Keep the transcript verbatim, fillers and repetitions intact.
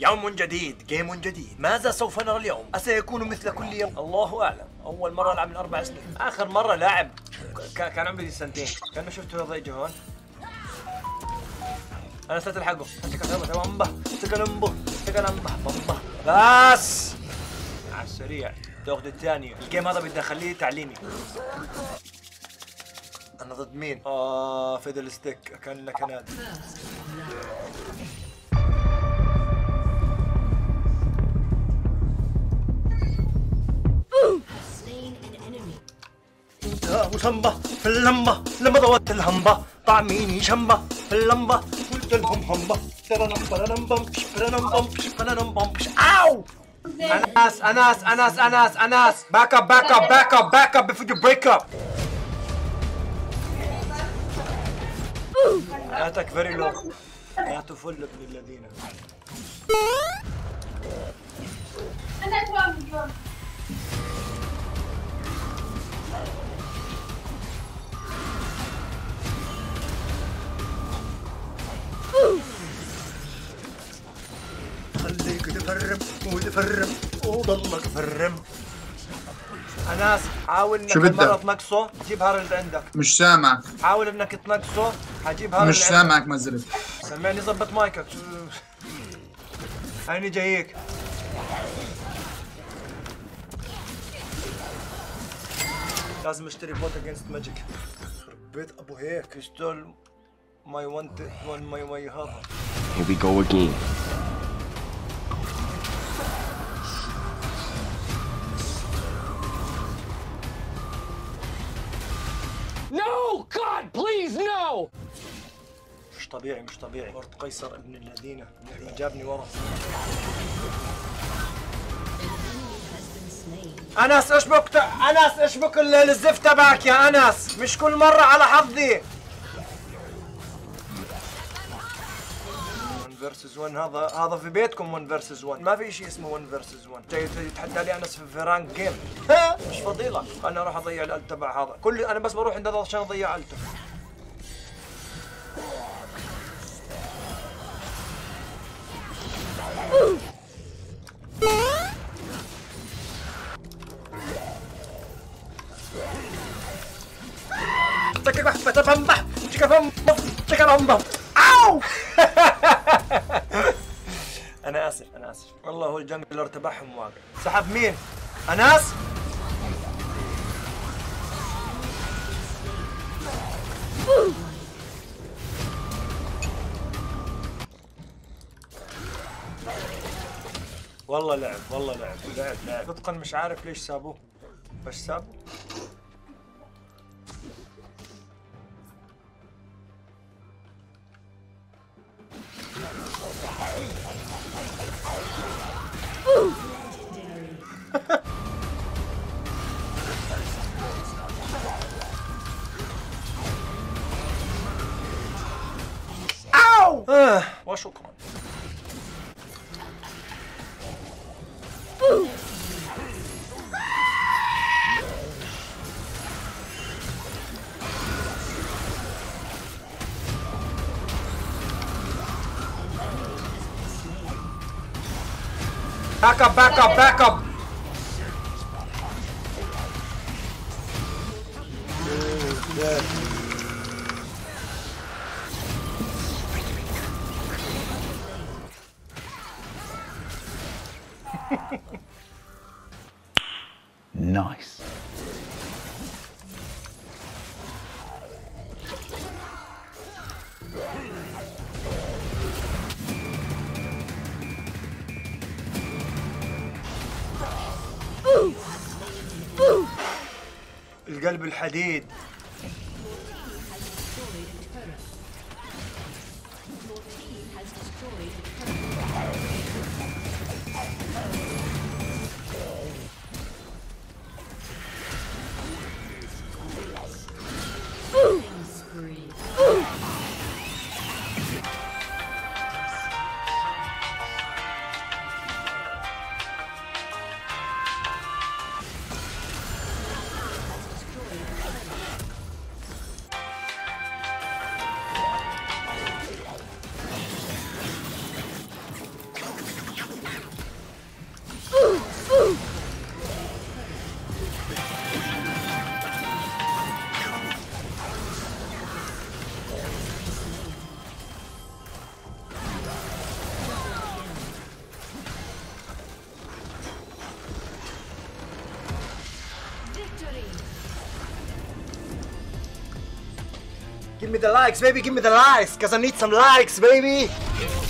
يوم جديد، جيم جديد. ماذا سوف نرى اليوم؟ أسيكون مثل كل يوم؟ الله أعلم. أول مرة ألعب من أربع سنين، آخر مرة لاعب كان عمري سنتين. كأنه شفته يضيج هون. أنا سألت الحقه. تكلمبه تكلمبه بمبه بس على السريع تاخذ الثانية. الجيم هذا بدي أخليه تعليمي. أنا ضد مين؟ آه فيدل ستيك أكلنا كناد. مسمبة في اللمبة لما ضوت الهمبة طعميني شمبة في اللمبة قلت لهم همبة أو أناس أناس أناس أناس أناس باك أب باك أب باك أب باك أب before you break up. حياتك فيري لو، حياته فل ابن الذين. أنا أتوقع مليون. خليك تفرم وتفرم وضلك تفرم. أناس حاول انك المرة تنقصه، جيب هارل اللي عندك. مش سامعك. حاول انك تنقصه، حجيب هارل اللي عندك. مش سامعك ما زلت. سمعني، ظبط مايكك. هيني جايك. لازم اشتري بوت اجينست ماجيك. يخرب بيت ابو هيك. اشتغل ماي وانت وان ماي ماي هذا. Here we go again. No God please no. مش طبيعي مش طبيعي. مرت قيصر ابن الذين اللي جابني ورا. أنس اشبك ت... أنس اشبك الزفت تبعك يا أنس، مش كل مرة على حظي. واحد فيرسز واحد هذا هذا في بيتكم واحد فيرسز واحد، ما في شيء اسمه واحد فيرسز واحد. جاي تتحدى لي أنس في فيران جيم، ها مش فضيلة. أنا راح أضيع الألت تبع هذا، كل أنا بس بروح عند هذا عشان أضيع ألته. أنا آسف أنا آسف والله هو الجنجلر تبعهم واقع. سحب مين؟ أناس؟ والله لعب والله لعب لعب لعب صدقا. مش عارف ليش سابوه، بس سابوه. آه وشكرا. باك اب باك اب باك اب. نايس. القلب الحديد. Give me the likes, baby. Give me the likes, cause I need some likes, baby.